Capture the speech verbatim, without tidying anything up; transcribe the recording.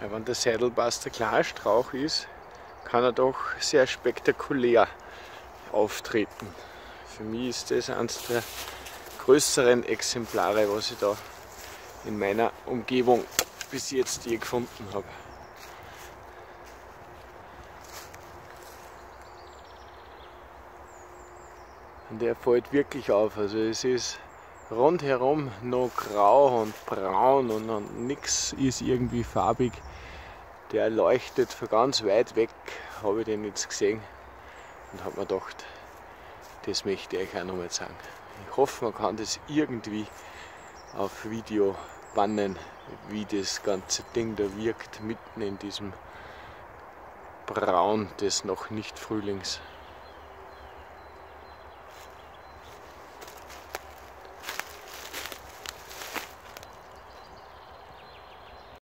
Ja, wenn der Seidelbass der Klarstrauch ist, kann er doch sehr spektakulär auftreten. Für mich ist das eines der größeren Exemplare, was ich da in meiner Umgebung bis jetzt je gefunden habe. Und der fällt wirklich auf, also es ist rundherum noch grau und braun und, und nichts ist irgendwie farbig. Der leuchtet von ganz weit weg, habe ich den jetzt gesehen und habe mir gedacht, das möchte ich euch auch nochmal zeigen. Ich hoffe, man kann das irgendwie auf Video bannen, wie das ganze Ding da wirkt, mitten in diesem Braun des noch nicht Frühlings.